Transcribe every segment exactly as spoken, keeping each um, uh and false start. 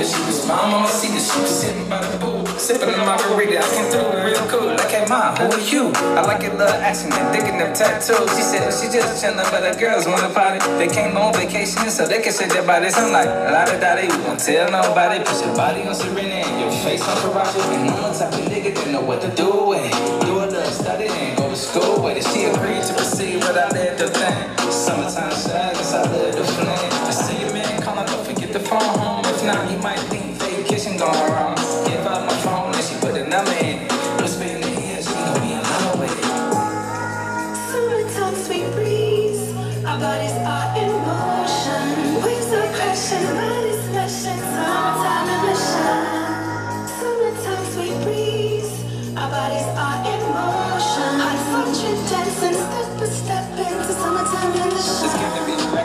this. She was my mama see this. She was sitting by the pool, sipping on my burrito. I came through real cool. Like, hey, mom, who are you? I like your little action and digging them tattoos. She said she just chilling, but the girls wanna party. They came on vacation so they can shake their bodies. I'm like, la da da, we won't tell nobody. Put your body on Serena and your face on Karachi. And I'm the type of nigga that know what to do and do a little study and go to school with it. She agreed to proceed, but I led the thing. Summertime shy, cause I love the flame. I see your man calling, don't forget the phone home. If not, he might think vacation going wrong. Give out my phone and she put a number in. Let's be in the air, she gon' be in love with it. Summertime sweet breeze, our bodies are in motion. Waves are crashing, bodies smashing. Summertime emission. Summertime sweet breeze, our bodies are in motion. Hot function dancing, step by step into summertime in the shine.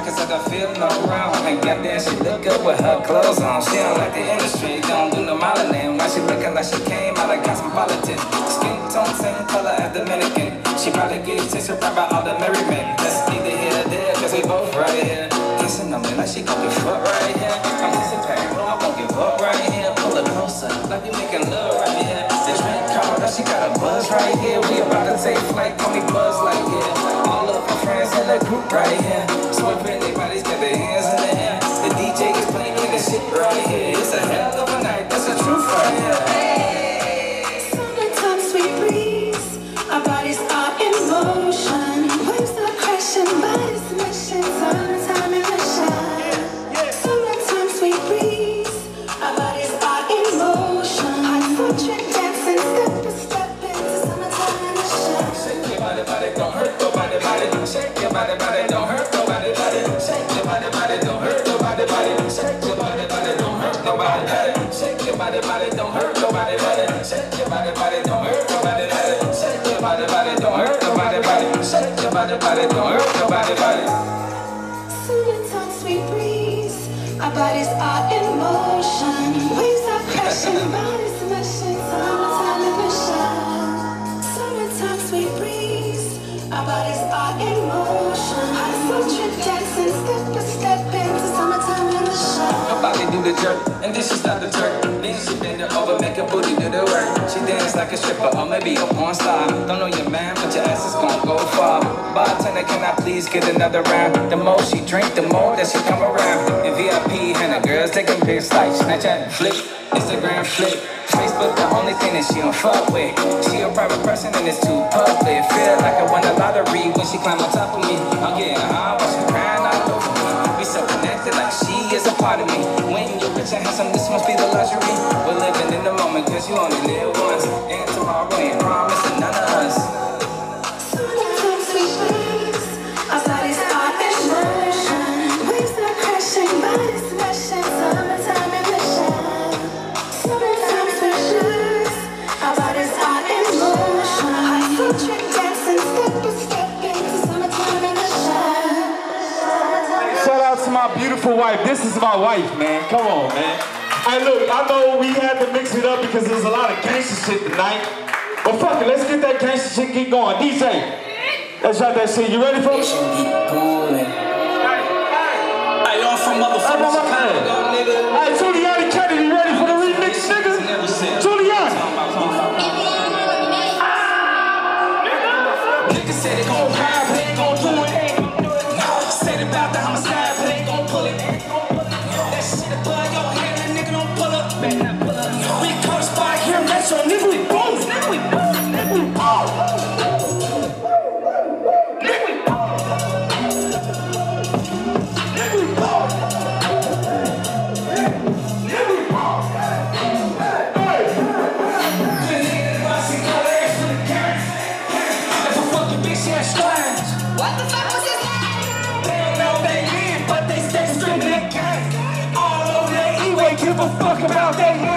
Cause I got feeling all around. And goddamn, she look up with her clothes on. She don't like the industry, don't do no modeling. Why she looking like she came out of Cosmopolitan? Skin tone, same color as Dominican. She probably gets tissue right by all the merriment. That's either here or there, cause we both right here. Kissing on me like she gon' be fucked right here. I'm kissing pain, well, I won't give up right here. Pull it closer, like we making love right here. This drink called her, she got a buzz right here. We about to take flight, call me Buzz like yeah. All of my friends in the group right here. So if anybody's got their hands in the air, the D J is playing the shit right here. It's a hell of a night, that's the truth right here. Hey. Summertime sweet breeze, our bodies are in motion. Waves are crashing, bodies smashing. Summertime in the shine. Summertime sweet breeze, our bodies are in motion. Hot footprint dancing, step by step into summertime in the shine. Shake your body, body, don't hurt nobody, body. Shake your body, body, don't hurt. Body, don't hurt nobody, body. Summertime sweet breeze, our bodies are in motion. Waves are crashing, bodies smashing. Summertime in the shine. Summertime sweet breeze, our bodies are in motion. Hot sultry dancing, step by step into summertime in the shine. Her body do the jerk, and then she stop the jerk. Then she bend it over, make her booty do the work. She dance like a stripper, or maybe a porn star. Don't know your man, but your ass is gon' go far. Bartender, can I please get another round? The more she drink, the more that she come around. In V I P, and the girls taking pics like Snapchat, flick, Instagram, flick. Facebook, the only thing that she don't fuck with. She a private person and it's too public. Feel like I won the lottery when she climb on top of me. I'm getting high while she crying all over me. We so connected like she is a part of me. When you're rich and handsome, this must be the luxury. We're living in the moment cause you only live once. And tomorrow ain't promising none of us. Wife. This is my wife, man. Come on, man. Hey, look, I know we had to mix it up because there's a lot of gangster shit tonight. But fuck it, let's get that gangster shit keep going. D J, let's drop that shit. You ready, folks? Hey, hey. Y'all from motherfucking Chicago, nigga. Hey, Giuliani Kennedy, you ready for the remix, nigga? Giuliani. Nigga said it gon' ride, but ain't gon' do it. Nah, said it about the homicide. So nigga we boom, nigga we boom, nigga we boom. Nigga we boom. Nigga we boom. Nigga we boom. Hey! Nigga we boom. That's a fucking bitch, she has strands. What the fuck was his name? They don't know they in, but they stay screaming at cats. All over their E-way, give a fuck about their hands.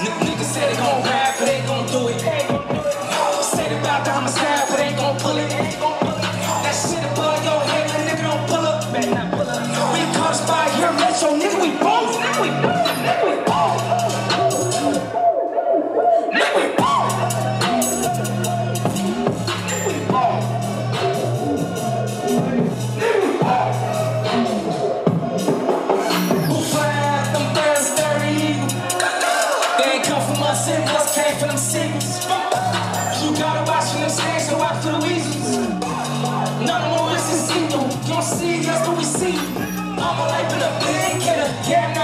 Niggas said they gon' rap, but they gon' do it. Can